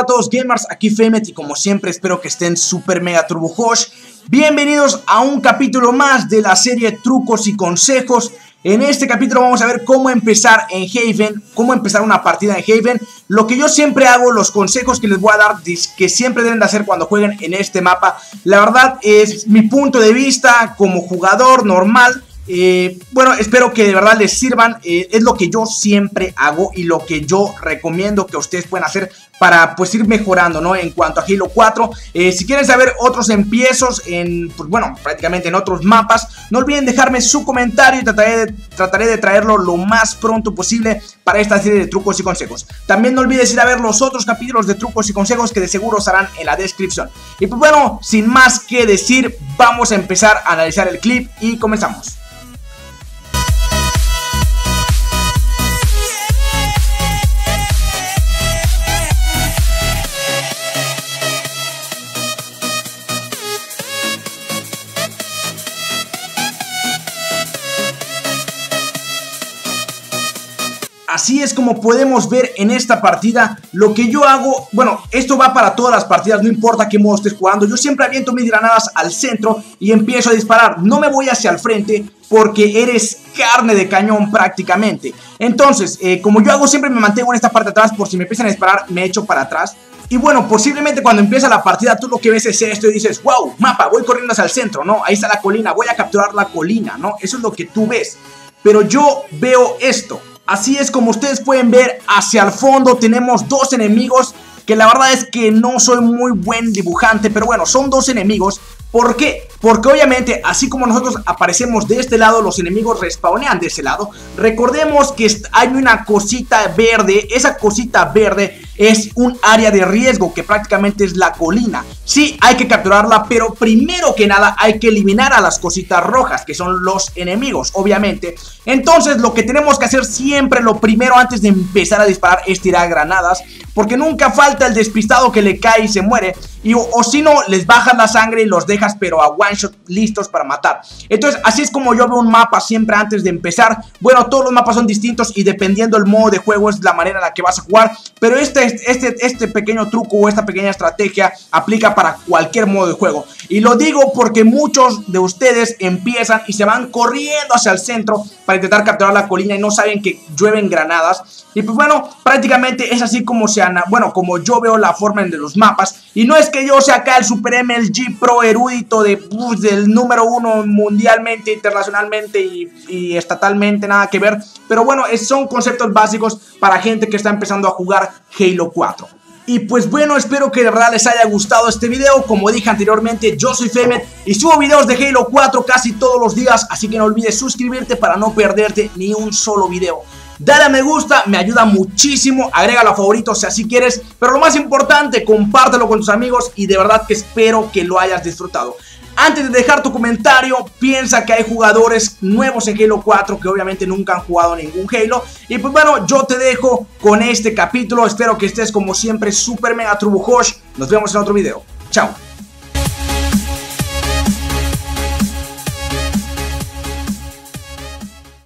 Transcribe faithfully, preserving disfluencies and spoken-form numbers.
Hola a todos gamers, aquí Femet y como siempre espero que estén super mega turbo hosh. Bienvenidos a un capítulo más de la serie Trucos y Consejos. En este capítulo vamos a ver cómo empezar en Haven, cómo empezar una partida en Haven. Lo que yo siempre hago, los consejos que les voy a dar, que siempre deben de hacer cuando jueguen en este mapa. La verdad es mi punto de vista como jugador normal. Eh, bueno, espero que de verdad les sirvan, eh, es lo que yo siempre hago y lo que yo recomiendo que ustedes puedan hacer para pues ir mejorando, ¿no? En cuanto a Halo cuatro, eh, si quieren saber otros empiezos en, pues bueno, prácticamente en otros mapas, no olviden dejarme su comentario y trataré de, trataré de traerlo lo más pronto posible para esta serie de trucos y consejos. También no olvides ir a ver los otros capítulos de trucos y consejos que de seguro estarán en la descripción. Y pues bueno, sin más que decir, vamos a empezar a analizar el clip y comenzamos. Así es como podemos ver en esta partida. Lo que yo hago, bueno, esto va para todas las partidas, no importa qué modo estés jugando. Yo siempre aviento mis granadas al centro y empiezo a disparar. No me voy hacia el frente porque eres carne de cañón prácticamente. Entonces, eh, como yo hago siempre, me mantengo en esta parte de atrás por si me empiezan a disparar, me echo para atrás. Y bueno, posiblemente cuando empieza la partida tú lo que ves es esto y dices, wow, mapa, voy corriendo hacia el centro, ¿no? Ahí está la colina, voy a capturar la colina, ¿no? Eso es lo que tú ves. Pero yo veo esto. Así es como ustedes pueden ver, hacia el fondo tenemos dos enemigos, que la verdad es que no soy muy buen dibujante, pero bueno, son dos enemigos. ¿Por qué? Porque obviamente, así como nosotros aparecemos de este lado, los enemigos respawnean de ese lado. Recordemos que hay una cosita verde, esa cosita verde es un área de riesgo que prácticamente es la colina. Sí, hay que capturarla, pero primero que nada hay que eliminar a las cositas rojas, que son los enemigos, obviamente. Entonces, lo que tenemos que hacer siempre, lo primero antes de empezar a disparar, es tirar granadas, porque nunca falta el despistado que le cae y se muere. Y, o, o si no, les bajas la sangre y los dejas pero a one shot listos para matar. Entonces así es como yo veo un mapa siempre antes de empezar. Bueno, todos los mapas son distintos y dependiendo el modo de juego es la manera en la que vas a jugar, pero este, este, este pequeño truco o esta pequeña estrategia aplica para cualquier modo de juego. Y lo digo porque muchos de ustedes empiezan y se van corriendo hacia el centro para intentar capturar la colina y no saben que llueven granadas. Y pues bueno, prácticamente es así como se ana, bueno, como yo veo la forma de los mapas. Y no es que yo sea acá el super M L G pro erudito de, pues, del número uno mundialmente, internacionalmente y, y estatalmente, nada que ver. Pero bueno, es, son conceptos básicos para gente que está empezando a jugar Halo cuatro. Y pues bueno, espero que de verdad les haya gustado este video. Como dije anteriormente, yo soy Femet y subo videos de Halo cuatro casi todos los días, así que no olvides suscribirte para no perderte ni un solo video. Dale a me gusta, me ayuda muchísimo, agrégalo a favoritos si así quieres, pero lo más importante, compártelo con tus amigos y de verdad que espero que lo hayas disfrutado. Antes de dejar tu comentario, piensa que hay jugadores nuevos en Halo cuatro que obviamente nunca han jugado ningún Halo. Y pues bueno, yo te dejo con este capítulo, espero que estés como siempre super mega turbo hosh. Nos vemos en otro video, chao.